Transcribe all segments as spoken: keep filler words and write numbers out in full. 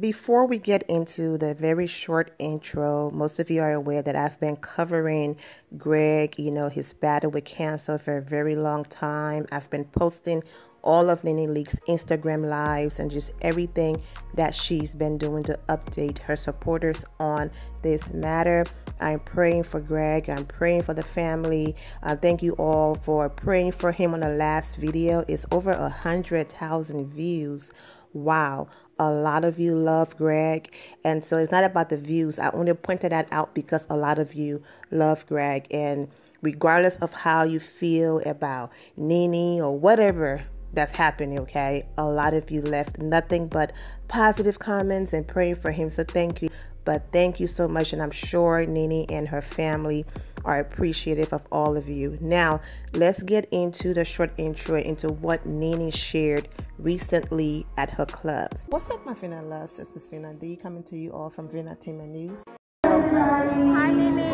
Before we get into the very short intro, most of you are aware that I've been covering Gregg, you know, his battle with cancer for a very long time. I've been posting all of Nene Leakes' Instagram lives and just everything that she's been doing to update her supporters on this matter. I'm praying for Gregg. I'm praying for the family. Uh, thank you all for praying for him on the last video. It's over a hundred thousand views. Wow. A lot of you love Gregg, and so it's not about the views. I only pointed that out because a lot of you love Gregg, and regardless of how you feel about Nene or whatever that's happening, okay, a lot of you left nothing but positive comments and praying for him, so thank you. But thank you so much, and I'm sure Nene and her family are appreciative of all of you. Now, let's get into the short intro into what Nene shared recently at her club. What's up, my Vina love? Sisters Vina D coming to you all from Vina Tima News. Hi, Nene. Hey.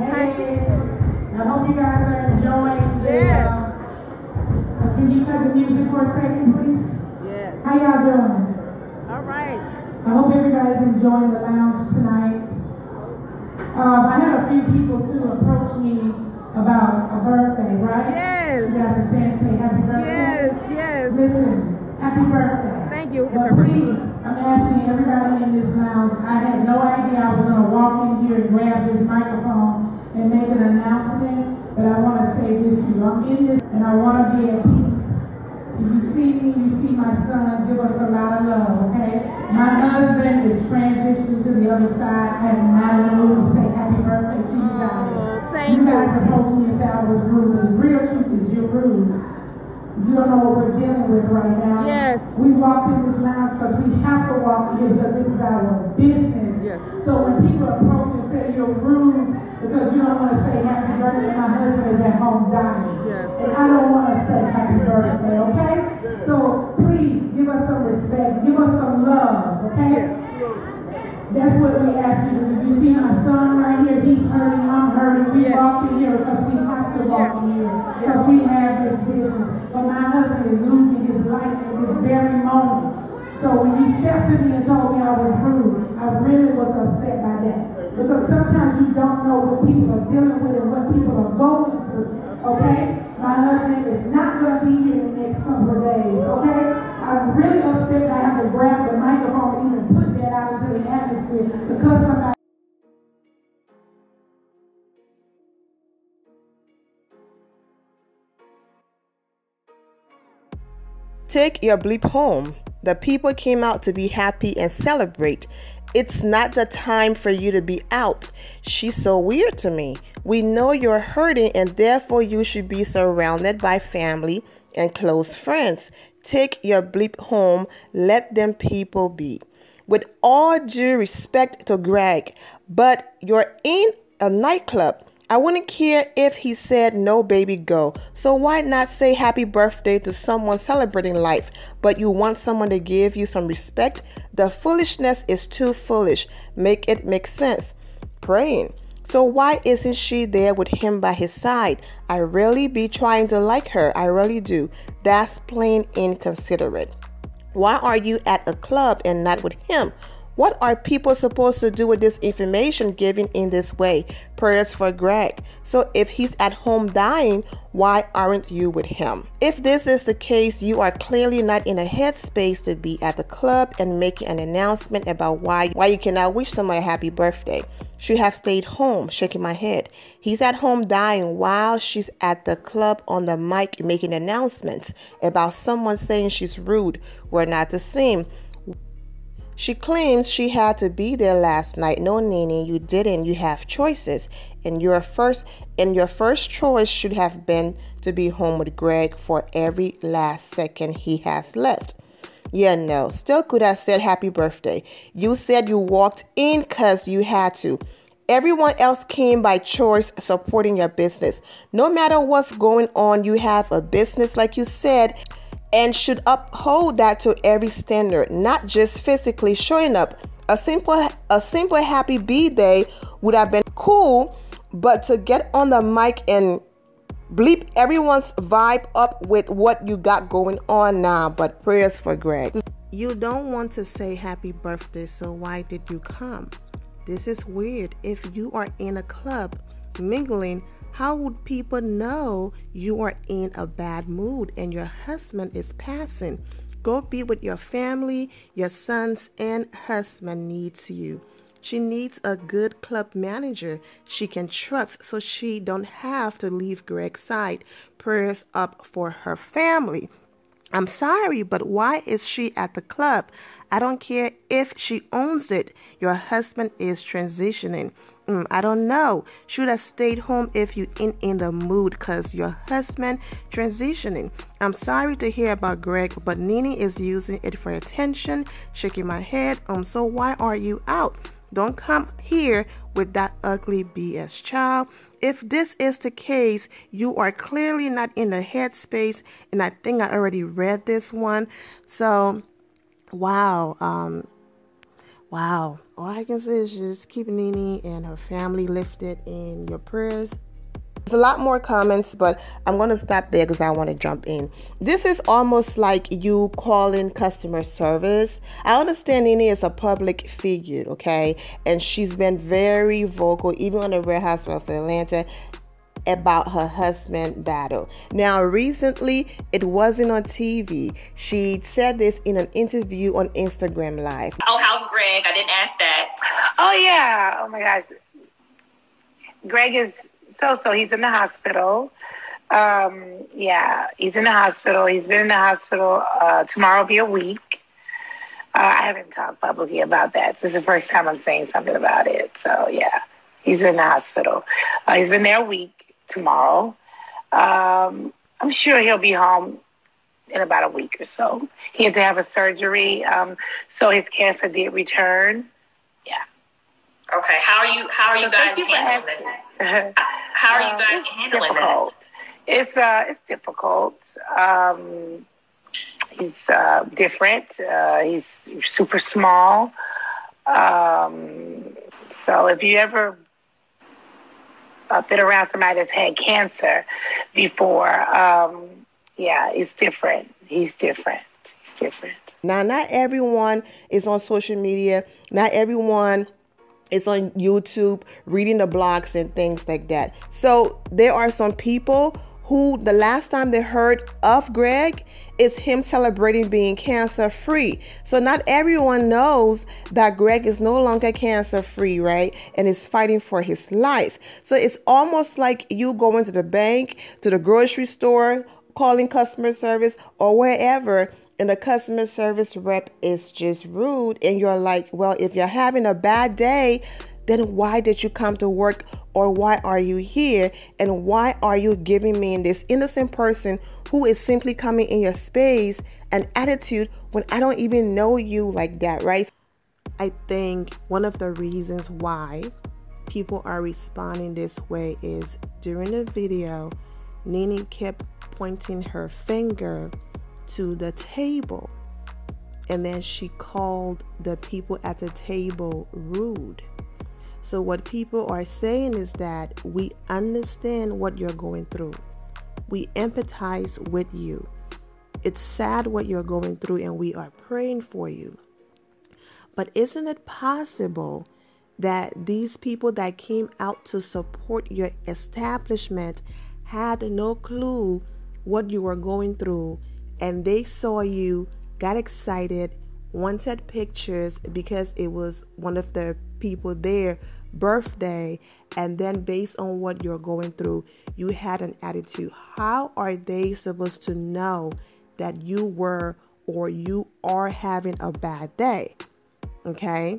Hi. I hope you guys are enjoying this. Yeah. Can you cut the music for a second, please? Yes. How y'all doing? All right. I hope everybody's enjoying the lounge tonight. Um, I had a few people too approach me about a birthday, right? Yes. You have to stand and say happy birthday. Yes, yes. Listen, happy birthday. Thank you. But please, I'm asking everybody in this lounge, I had no idea I was going to walk in here and grab this microphone and make an announcement, but I want to say this to you. I'm in this and I want to be at peace. If you see me, you see my son, give us a lot of love, okay? My husband is transitioning to the other side. I have not known to say happy birthday to you guys. Oh, thank you. You guys approached me and said I was rude, but the real truth is you're rude. You don't know what we're dealing with right now. Yes. We walked in this lounge because we have to walk in here because this is our business. Yes. So when people approach and say you're rude because you don't want to say happy birthday, my husband is at home dying. Yes. And I don't want to say happy birthday, okay? Yes. So please give us some respect. Give us some love, okay? Yes. That's what we ask you to do. You see my son right here, he's hurting, I'm hurting. We yes. walked in here because we have to walk yes. in here. Because yes. we have this business. But my husband is losing his life at this very moment. So when you stepped to me and told me I was rude, I really was upset by that. Because sometimes you don't know what people are dealing with and what people are going through, okay? My husband is not going to be here in the next couple of days, okay? I'm really upset that I have to grab the microphone and even put that out into the atmosphere because somebody... Take your bleep home. The people came out to be happy and celebrate. It's not the time for you to be out. She's so weird to me. We know you're hurting and therefore you should be surrounded by family and close friends. Take your bleep home. Let them people be. With all due respect to Gregg, but you're in a nightclub. I wouldn't care if he said, no, baby, go. So why not say happy birthday to someone celebrating life, but you want someone to give you some respect? The foolishness is too foolish. Make it make sense. Praying. So why isn't she there with him by his side? I really be trying to like her. I really do. That's plain inconsiderate. Why are you at a club and not with him? What are people supposed to do with this information given in this way? Prayers for Gregg. So if he's at home dying, why aren't you with him? If this is the case, you are clearly not in a headspace to be at the club and making an announcement about why, why you cannot wish someone a happy birthday. Should have stayed home, shaking my head. He's at home dying while she's at the club on the mic making announcements about someone saying she's rude. We're not the same. She claims she had to be there last night. No, Nene, you didn't. You have choices. And your first and your first choice should have been to be home with Gregg for every last second he has left. Yeah, no. Still could have said happy birthday. You said you walked in because you had to. Everyone else came by choice supporting your business. No matter what's going on, you have a business like you said, and should uphold that to every standard, not just physically showing up. A simple a simple happy b-day would have been cool, but to get on the mic and bleep everyone's vibe up with what you got going on now. But prayers for Gregg. You don't want to say happy birthday, so why did you come? This is weird. If you are in a club mingling, how would people know you are in a bad mood and your husband is passing? Go be with your family. Your sons and husband needs you. She needs a good club manager she can trust so she don't have to leave Gregg's side. Prayers up for her family. I'm sorry, but why is she at the club? I don't care if she owns it. Your husband is transitioning. Mm, I don't know. Should have stayed home if you ain't in the mood because your husband transitioning. I'm sorry to hear about Gregg, but Nene is using it for attention. Shaking my head. Um, so why are you out? Don't come here with that ugly B S, child. If this is the case, you are clearly not in the headspace, and I think I already read this one. So, wow, um, wow. All I can say is just keep Nene and her family lifted in your prayers. There's a lot more comments, but I'm going to stop there because I want to jump in. This is almost like you calling customer service. I understand Nene is a public figure, okay? And she's been very vocal, even on the Real Housewives of Atlanta, about her husband battle. Now, recently, it wasn't on T V. She said this in an interview on Instagram Live. Oh, how's Gregg? I didn't ask that. Oh, yeah. Oh, my gosh. Gregg is... So, so he's in the hospital. Um, yeah, he's in the hospital. He's been in the hospital. Uh, tomorrow will be a week. Uh, I haven't talked publicly about that. This is the first time I'm saying something about it. So, yeah, he's in the hospital. Uh, he's been there a week tomorrow. Um, I'm sure he'll be home in about a week or so. He had to have a surgery. Um, so his cancer did return. Yeah. Okay. How are you, how are you guys handling it? How are you guys handling that? It's uh, it's difficult. Um, he's uh, different. Uh, he's super small. Um, so if you ever uh, been around somebody that's had cancer before, um, yeah, it's different. He's different. He's different. Now, not everyone is on social media. Not everyone. It's on YouTube, reading the blogs and things like that. So there are some people who the last time they heard of Gregg is him celebrating being cancer free. So not everyone knows that Gregg is no longer cancer free, right? And is fighting for his life. So it's almost like you going to the bank, to the grocery store, calling customer service or wherever, and the customer service rep is just rude, and you're like, well, if you're having a bad day, then why did you come to work, or why are you here, and why are you giving me this innocent person who is simply coming in your space an attitude when I don't even know you like that, right? I think one of the reasons why people are responding this way is during the video, Nene kept pointing her finger to the table, and then she called the people at the table rude. So what people are saying is that we understand what you're going through, we empathize with you, it's sad what you're going through, and we are praying for you. But isn't it possible that these people that came out to support your establishment had no clue what you were going through? And they saw you, got excited, wanted pictures because it was one of the people there birthday, and then based on what you're going through, you had an attitude. How are they supposed to know that you were or you are having a bad day? Okay?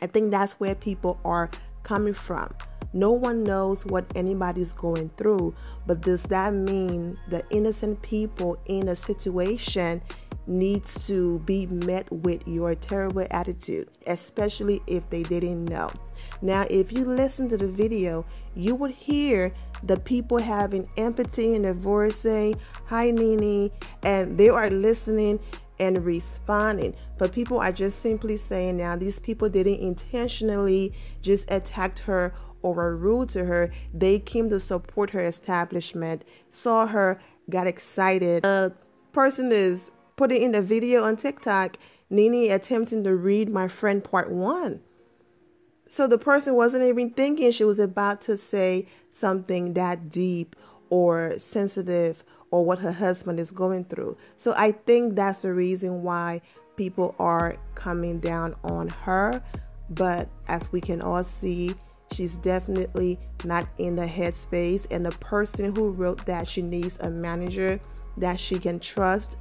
I think that's where people are coming from. No one knows what anybody's going through, but does that mean the innocent people in a situation needs to be met with your terrible attitude, especially if they didn't know? Now, if you listen to the video, you would hear the people having empathy and their voice saying, hi, Nene, and they are listening and responding. But people are just simply saying now these people didn't intentionally just attacked her or were rude to her. They came to support her establishment, saw her, got excited. A person is putting in a video on TikTok Nene attempting to read my friend part one. So the person wasn't even thinking she was about to say something that deep or sensitive or what her husband is going through. So I think that's the reason why people are coming down on her. But as we can all see, she's definitely not in the headspace. And the person who wrote that she needs a manager that she can trust,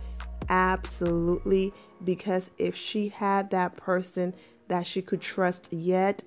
absolutely. Because if she had that person that she could trust yet,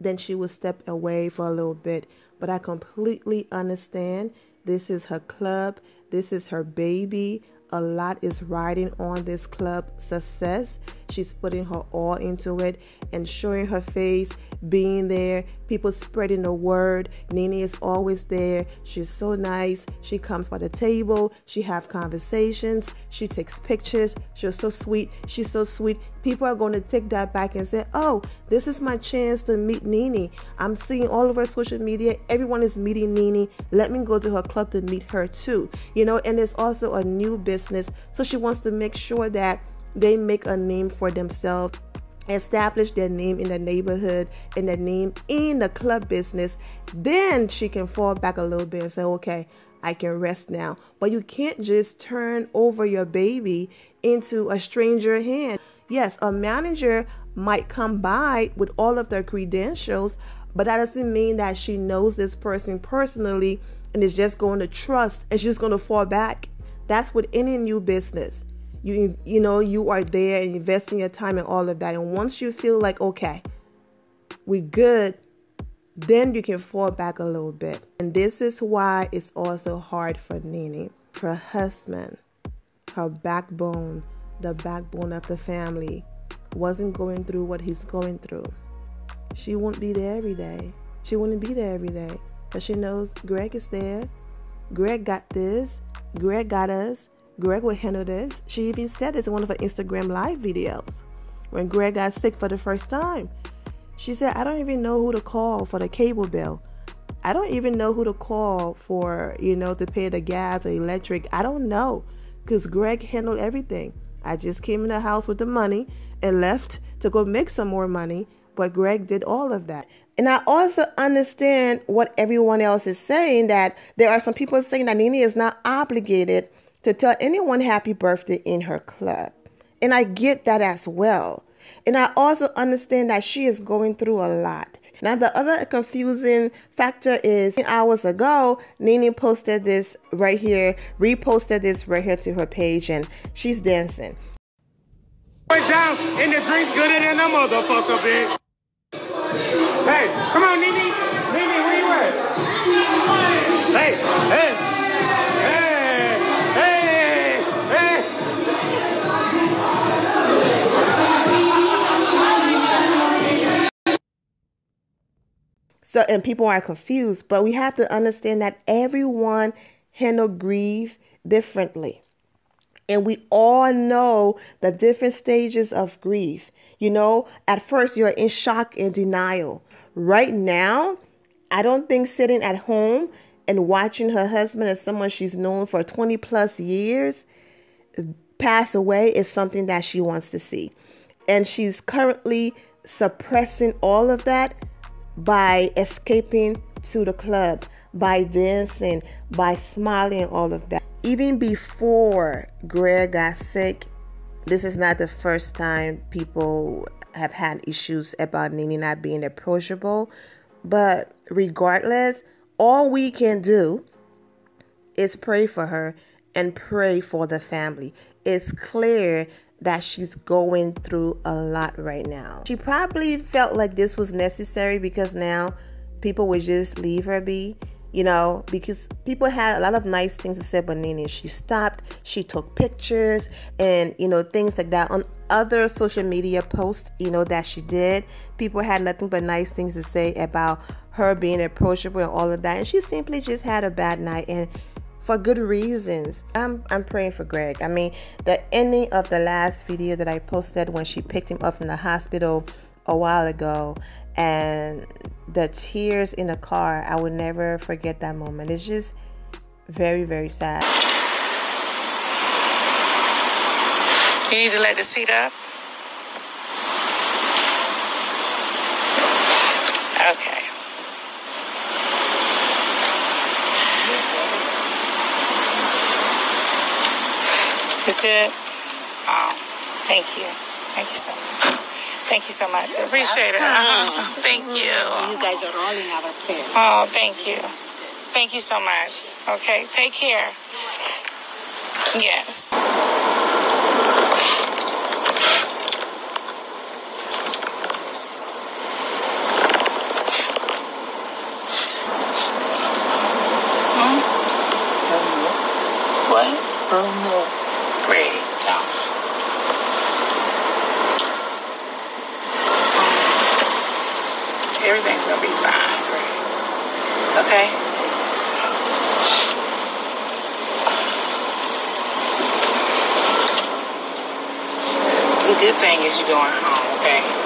then she would step away for a little bit. But I completely understand. This is her club. This is her baby. A lot is riding on this club success. She's putting her all into it and showing her face, being there, people spreading the word. Nene is always there. She's so nice. She comes by the table. She have conversations. She takes pictures. She's so sweet. She's so sweet. People are going to take that back and say, oh, this is my chance to meet Nene. I'm seeing all over social media. Everyone is meeting Nene. Let me go to her club to meet her too. You know, and it's also a new business. So she wants to make sure that they make a name for themselves, establish their name in the neighborhood and their name in the club business. Then she can fall back a little bit and say, okay, I can rest now. But you can't just turn over your baby into a stranger hand. Yes, a manager might come by with all of their credentials, but that doesn't mean that she knows this person personally and is just going to trust and she's going to fall back. That's with any new business. You, you know, you are there and investing your time and all of that. And once you feel like, okay, we're good, then you can fall back a little bit. And this is why it's also hard for Nene. Her husband, her backbone, the backbone of the family, wasn't going through what he's going through. She won't be there every day. She wouldn't be there every day. But she knows Gregg is there. Gregg got this. Gregg got us. Gregg will handle this. She even said this in one of her Instagram live videos. When Gregg got sick for the first time, she said, I don't even know who to call for the cable bill. I don't even know who to call for, you know, to pay the gas or electric. I don't know, because Gregg handled everything. I just came in the house with the money and left to go make some more money. But Gregg did all of that. And I also understand what everyone else is saying, that there are some people saying that Nene is not obligated to tell anyone happy birthday in her club. And I get that as well. And I also understand that she is going through a lot. Now, the other confusing factor is, hours ago, Nene posted this right here, reposted this right here to her page, and she's dancing. Went down in the drink gooder than a motherfucker, bitch. Hey, come on, Nene. Nene, where you at? Hey, hey. So, and people are confused, but we have to understand that everyone handle grief differently. And we all know the different stages of grief. You know, at first you're in shock and denial. Right now, I don't think sitting at home and watching her husband as someone she's known for twenty plus years pass away is something that she wants to see. And she's currently suppressing all of that by escaping to the club, by dancing, by smiling, all of that. Even before Gregg got sick, this is not the first time people have had issues about Nene not being approachable. But regardless, all we can do is pray for her and pray for the family. It's clear that she's going through a lot right now. She probably felt like this was necessary because now people would just leave her be, you know, because people had a lot of nice things to say about Nene. She stopped, she took pictures and, you know, things like that. On other social media posts, you know, that she did, people had nothing but nice things to say about her being approachable and all of that. And she simply just had a bad night, and for good reasons. I'm, I'm praying for Gregg. I mean, the ending of the last video that I posted when she picked him up from the hospital a while ago and the tears in the car, I will never forget that moment. It's just very, very sad. You need to let the seat up. Okay. It's good? Oh, thank you. Thank you so much. Thank you so much. I appreciate it. Uh-huh. Thank you. You guys are all in our prayers. Oh, thank you. Thank you so much. Okay, take care. Yes. Everything's gonna be fine, okay? The good thing is you're going home, okay?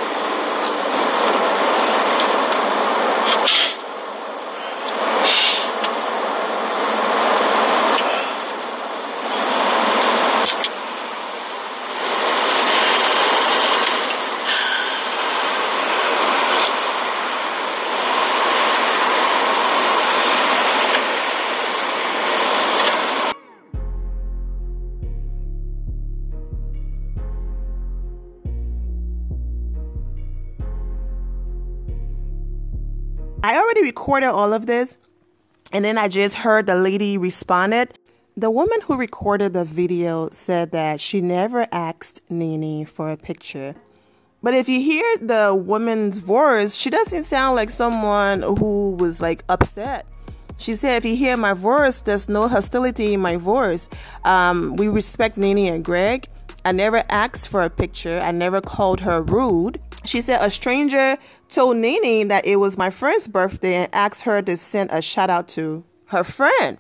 I already recorded all of this, and then I just heard the lady responded. The woman who recorded the video said that she never asked Nene for a picture. But if you hear the woman's voice, she doesn't sound like someone who was like upset. She said, if you hear my voice, there's no hostility in my voice. Um, we respect Nene and Gregg. I never asked for a picture. I never called her rude. She said a stranger told Nene that it was my friend's birthday and asked her to send a shout out to her friend.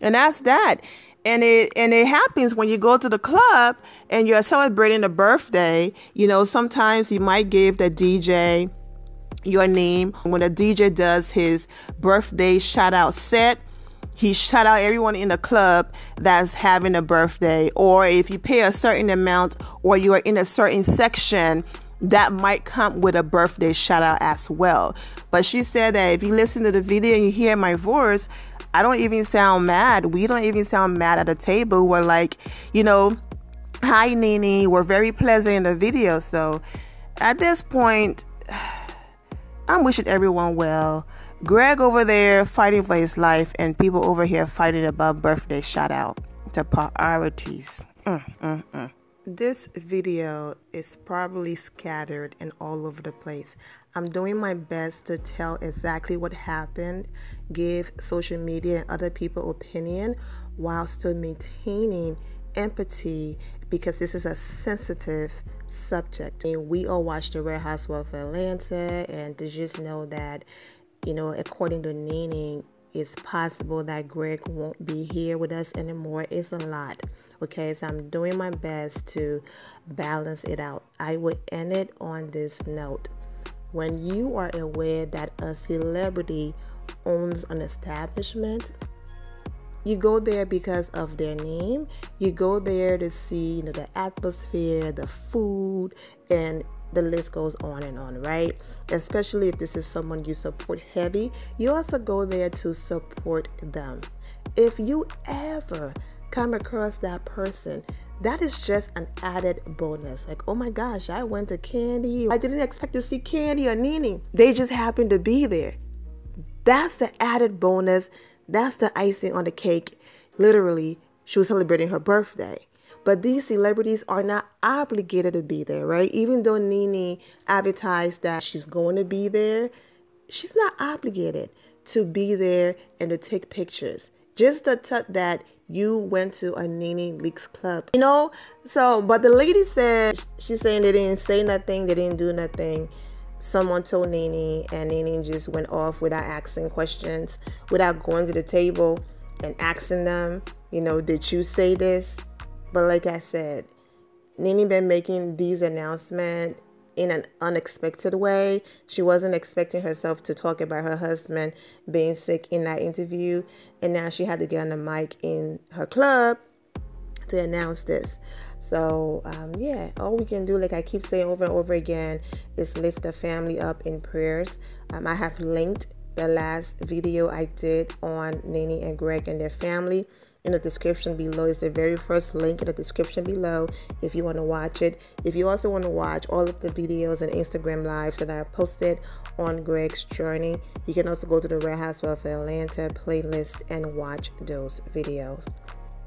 And that's that. And it and it happens when you go to the club and you're celebrating a birthday. You know, sometimes you might give the D J your name. When the D J does his birthday shout out set, he shout out everyone in the club that's having a birthday. Or if you pay a certain amount or you are in a certain section, that might come with a birthday shout out as well. But she said that if you listen to the video and you hear my voice, I don't even sound mad. We don't even sound mad at the table. We're like, you know, hi Nene, we're very pleasant in the video. So at this point, I'm wishing everyone well. Gregg over there fighting for his life and people over here fighting about birthday shout out to priorities. Mm, mm, mm. This video is probably scattered and all over the place. I'm doing my best to tell exactly what happened, give social media and other people opinion while still maintaining empathy because this is a sensitive subject. I mean, we all watched the Real Housewives of Atlanta, and to just know that, you know, according to Nene, it's possible that Gregg won't be here with us anymore. It's a lot. Okay, so I'm doing my best to balance it out. I would end it on this note. When you are aware that a celebrity owns an establishment, you go there because of their name. You go there to see, you know, the atmosphere, the food, and the list goes on and on, right? Especially if this is someone you support heavy, you also go there to support them. If you ever come across that person, that is just an added bonus. Like, oh my gosh, I went to Candy. I didn't expect to see Candy or Nene. They just happened to be there. That's the added bonus. That's the icing on the cake. Literally, she was celebrating her birthday. But these celebrities are not obligated to be there, right? Even though Nene advertised that she's going to be there, she's not obligated to be there and to take pictures. Just the thought that you went to a Nene Leakes club, you know? So, but the lady said, she's saying they didn't say nothing, they didn't do nothing. Someone told Nene, and Nene just went off without asking questions, without going to the table and asking them, you know, did you say this? But like I said, Nene been making these announcements in an unexpected way. She wasn't expecting herself to talk about her husband being sick in that interview. And now she had to get on the mic in her club to announce this. So um, yeah, all we can do, like I keep saying over and over again, is lift the family up in prayers. Um, I have linked the last video I did on Nene and Gregg and their family in the description below. Is the very first link in the description below if you want to watch it. If you also want to watch all of the videos and Instagram lives that I posted on Gregg's journey, you can also go to the Real Housewives of Atlanta playlist and watch those videos.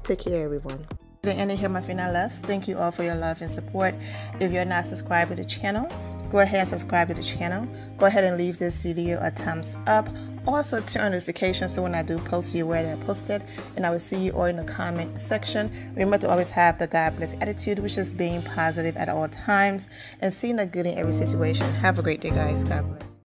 Take care, everyone. The end of here, my Vina loves. Thank you all for your love and support. If you're not subscribed to the channel, go ahead and subscribe to the channel. Go ahead and leave this video a thumbs up. Also turn on notifications so when I do post, you're aware that I posted, and I will see you all in the comment section. Remember to always have the God bless attitude, which is being positive at all times and seeing the good in every situation. Have a great day, guys. God bless.